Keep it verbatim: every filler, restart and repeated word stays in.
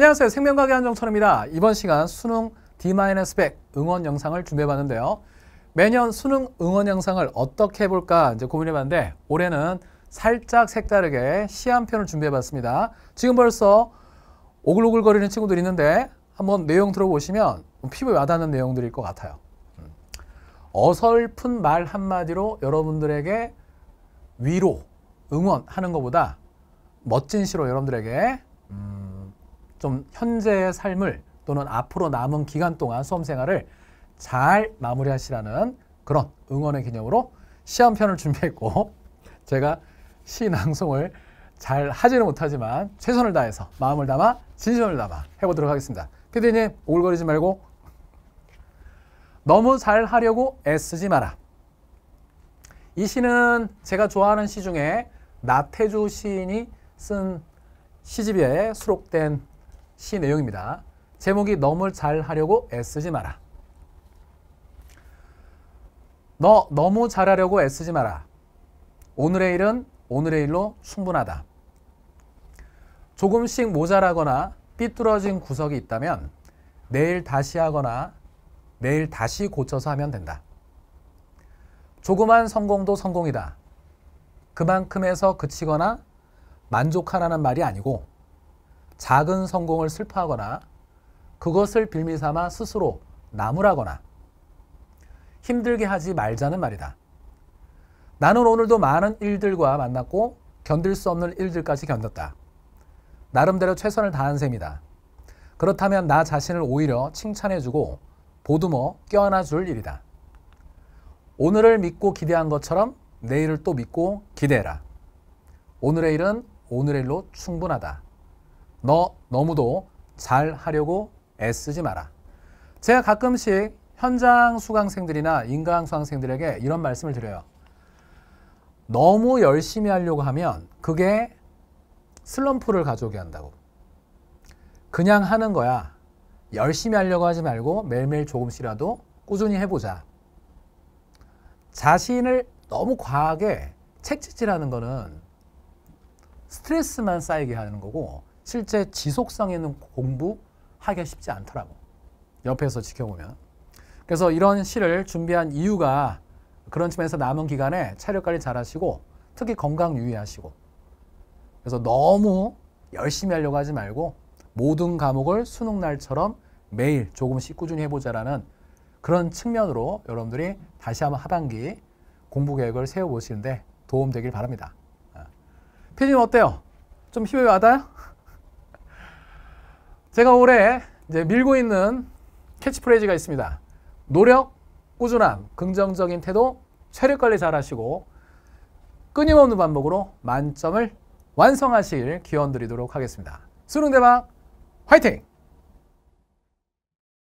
안녕하세요. 생명과학 한정철입니다. 이번 시간 수능 디 백 응원 영상을 준비해봤는데요. 매년 수능 응원 영상을 어떻게 해볼까 이제 고민해봤는데 올해는 살짝 색다르게 시 한 편을 준비해봤습니다. 지금 벌써 오글오글거리는 친구들이 있는데 한번 내용 들어보시면 피부에 와닿는 내용들일 것 같아요. 어설픈 말 한마디로 여러분들에게 위로, 응원하는 것보다 멋진 시로 여러분들에게 음, 좀 현재의 삶을 또는 앞으로 남은 기간 동안 수험생활을 잘 마무리하시라는 그런 응원의 기념으로 시 한 편을 준비했고 제가 시 낭송을 잘 하지는 못하지만 최선을 다해서 마음을 담아 진심을 담아 해보도록 하겠습니다. 피디님 오글거리지 말고 너무 잘 하려고 애쓰지 마라. 이 시는 제가 좋아하는 시 중에 나태주 시인이 쓴 시집에 수록된 시 내용입니다. 제목이 너무 잘 하려고 애쓰지 마라. 너 너무 잘하려고 애쓰지 마라. 오늘의 일은 오늘의 일로 충분하다. 조금씩 모자라거나 삐뚤어진 구석이 있다면 내일 다시 하거나 내일 다시 고쳐서 하면 된다. 조그만 성공도 성공이다. 그만큼에서 그치거나 만족하라는 말이 아니고 작은 성공을 슬퍼하거나 그것을 빌미삼아 스스로 나무라거나 힘들게 하지 말자는 말이다. 나는 오늘도 많은 일들과 만났고 견딜 수 없는 일들까지 견뎠다. 나름대로 최선을 다한 셈이다. 그렇다면 나 자신을 오히려 칭찬해주고 보듬어 껴안아줄 일이다. 오늘을 믿고 기대한 것처럼 내일을 또 믿고 기대해라. 오늘의 일은 오늘의 일로 충분하다. 너 너무도 잘 하려고 애쓰지 마라. 제가 가끔씩 현장 수강생들이나 인강 수강생들에게 이런 말씀을 드려요. 너무 열심히 하려고 하면 그게 슬럼프를 가져오게 한다고. 그냥 하는 거야. 열심히 하려고 하지 말고 매일매일 조금씩이라도 꾸준히 해보자. 자신을 너무 과하게 책찍질하는 거는 스트레스만 쌓이게 하는 거고 실제 지속성 있는 공부하기가 쉽지 않더라고. 옆에서 지켜보면. 그래서 이런 시를 준비한 이유가 그런 측면에서 남은 기간에 체력관리 잘하시고 특히 건강 유의하시고 그래서 너무 열심히 하려고 하지 말고 모든 과목을 수능날처럼 매일 조금씩 꾸준히 해보자라는 그런 측면으로 여러분들이 다시 한번 하반기 공부 계획을 세워보시는데 도움되길 바랍니다. 피디님 어때요? 좀 힘이 와닿아요? 제가 올해 이제 밀고 있는 캐치프레이즈가 있습니다. 노력, 꾸준함, 긍정적인 태도, 체력관리 잘하시고 끊임없는 반복으로 만점을 완성하실 기원 드리도록 하겠습니다. 수능대박 화이팅!